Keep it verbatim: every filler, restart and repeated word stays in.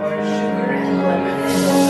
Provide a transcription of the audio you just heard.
for sugar and lemon.